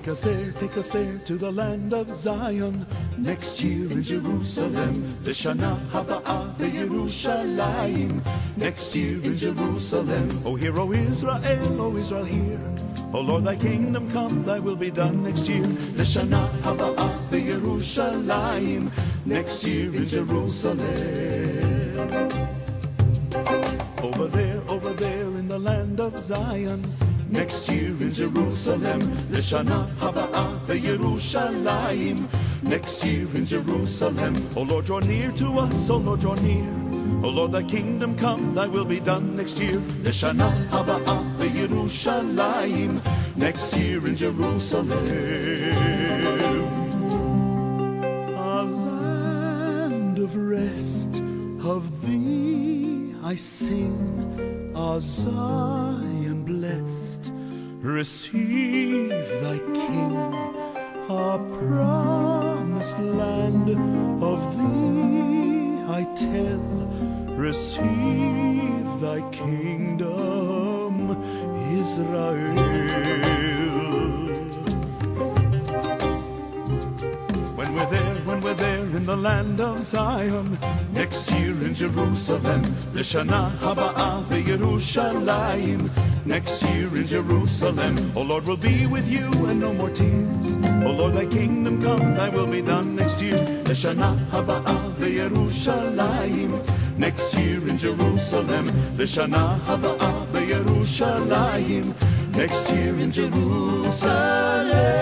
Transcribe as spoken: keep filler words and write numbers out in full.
Take us there, take us there to the land of Zion. Next year in Jerusalem, L'shanah Haba'ah B'Yerushalayim. Next year in Jerusalem. O hear, O Israel, O Israel, hear. O Lord, thy kingdom come, thy will be done next year. L'shanah Haba'ah B'Yerushalayim. Next year in Jerusalem. Over there, over there in the land of Zion. Next year in Jerusalem, L'shanah Haba'ah B'Yerushalayim. Next year in Jerusalem. O Lord, draw near to us, O Lord, draw near. O Lord, thy kingdom come, thy will be done next year. L'shanah Haba'ah B'Yerushalayim. Next year in Jerusalem. A land of rest, of thee I sing, a Zion blessed. Receive thy King, a promised land of thee I tell. Receive thy kingdom, Israel. When we're there, when we're there in the land of Zion, next year in Jerusalem, L'shanah Haba'ah B'Yerushalayim. Next year in Jerusalem, O Lord, we'll be with you and no more tears. O Lord, thy kingdom come, thy will be done next year. L'shanah Haba'ah B'Yerushalayim. Next year in Jerusalem, L'shanah Haba'ah B'Yerushalayim. Next year in Jerusalem.